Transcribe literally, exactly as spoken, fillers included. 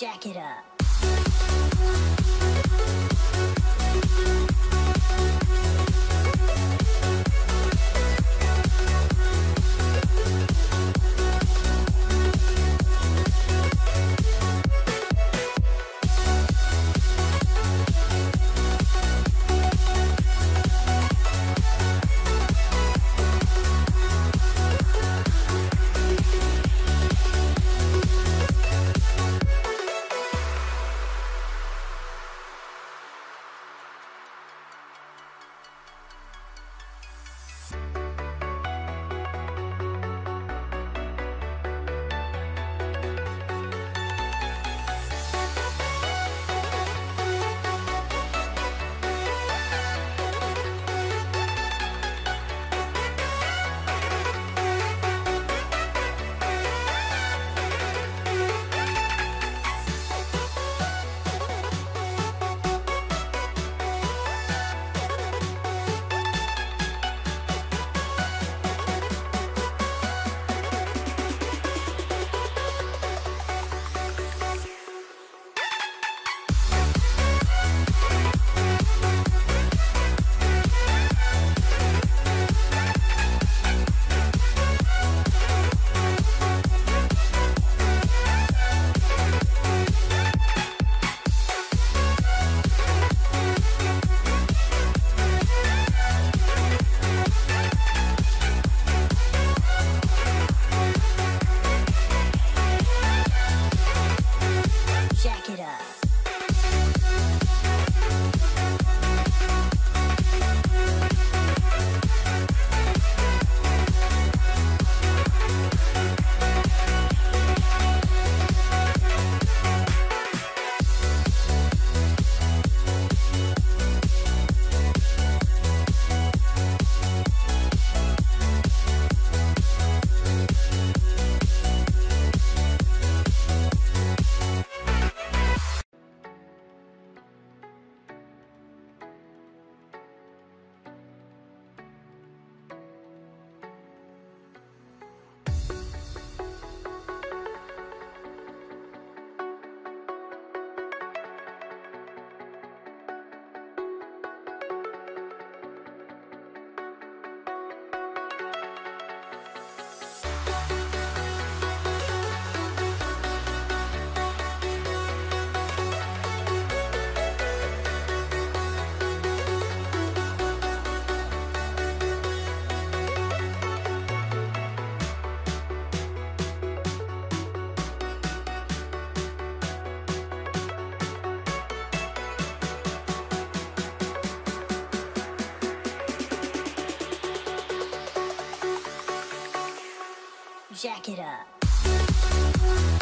Jack it up. Jack it up.